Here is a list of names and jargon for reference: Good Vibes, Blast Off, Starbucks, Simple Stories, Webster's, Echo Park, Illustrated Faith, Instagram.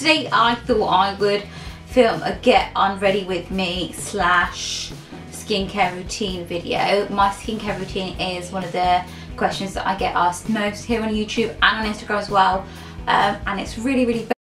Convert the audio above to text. today I thought I would film a get on ready with me / skincare routine video. My skincare routine is one of the questions that I get asked most here on YouTube and on Instagram as well, and it's really